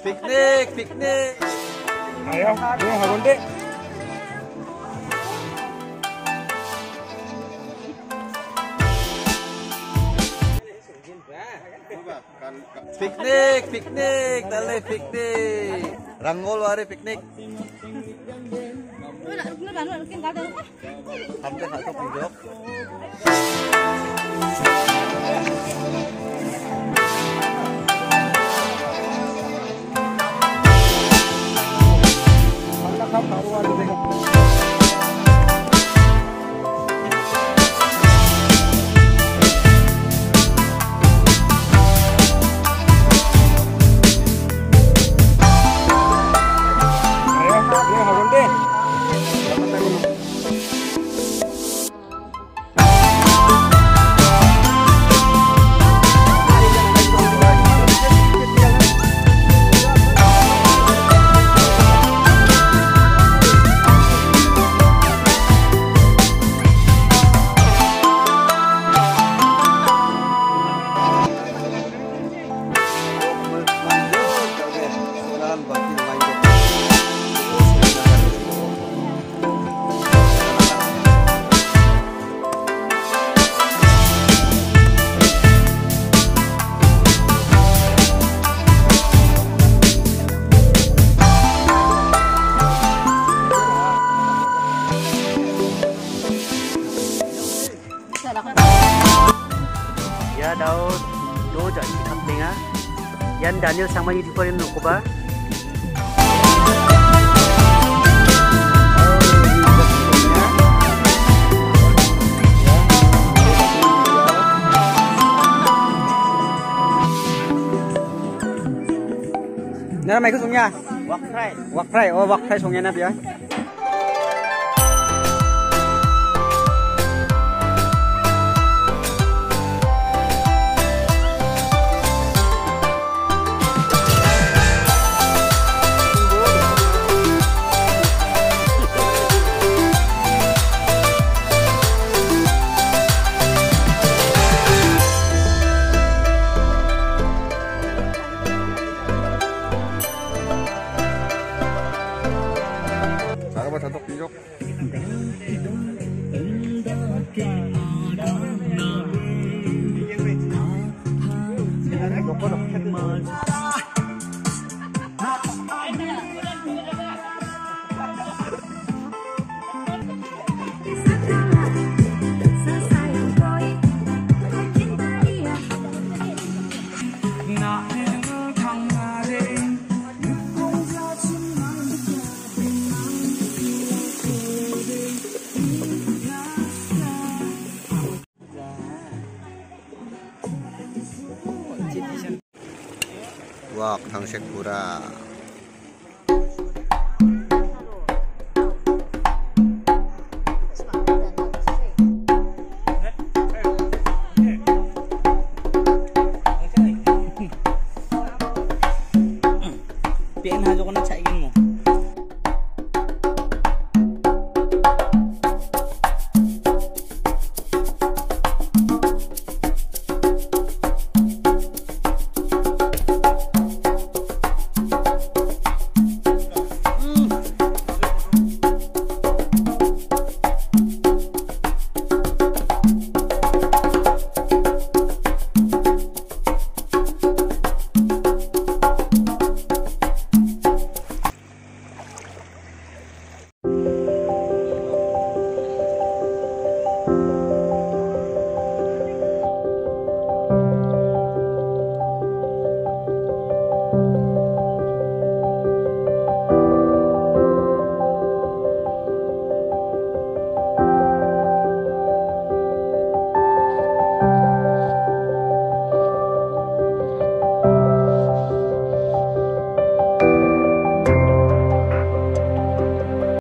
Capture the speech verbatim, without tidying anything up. Piknik, piknik. Ayo, ayo, harun dek. Piknik, piknik, dale piknik. Ranggol hari piknik. Sampai satu pojok. Ya Daud, Daud jadi pentingnya. Yan Daniel sama YouTuber yang nukuba. Nara mai ke sungnya? Wakrai. Wakrai, oh wakrai sungnya nabi ya. Satu pinjok. Wak Tang Sekura. Pian ha jo kena cai.